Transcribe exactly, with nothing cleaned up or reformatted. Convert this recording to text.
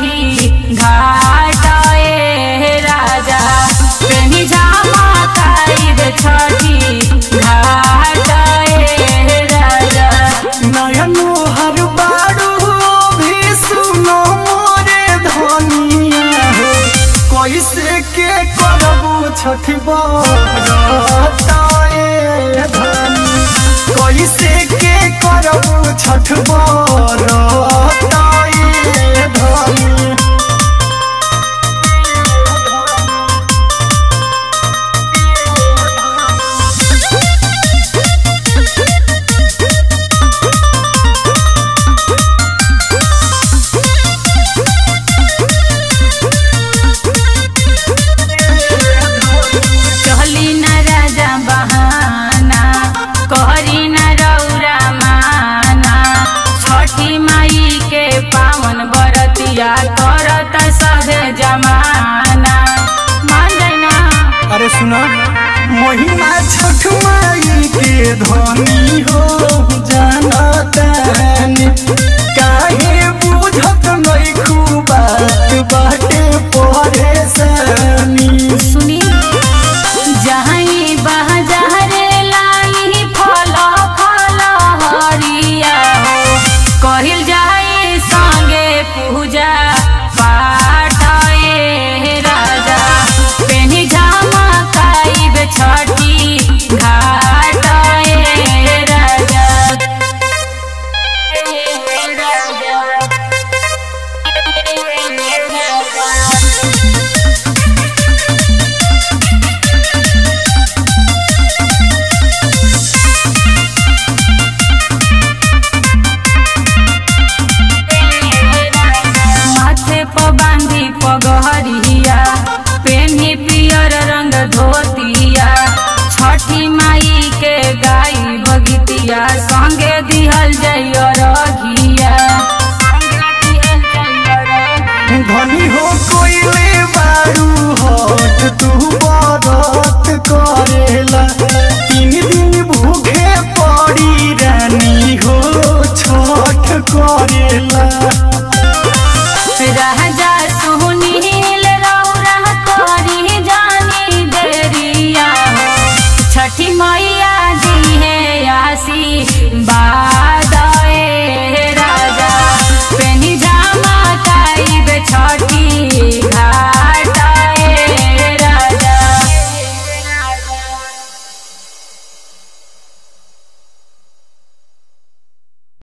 काठी घाटाए राजा प्रेमी जामा काई दे छठी घाटाए राजा नयनु हर बारू भी सुनो मोरे धनिया हो कैसे के करबू छठी बरताए कैसे के करबू छठ बरताए जमाना अरे सुना महिमा छठ माई के धनी हो जाना काहे बुझत नहीं बात बाटे परेशानी सुनी जहीं बहजारे लाई फल फल हरिया कहिल जाई संगे पूजा संगे दिहल जइयो रघिया धनी हो कोइले बारू हट तू बरत करेला तीन दिन भूखे पड़ी रानी हो छठ करे।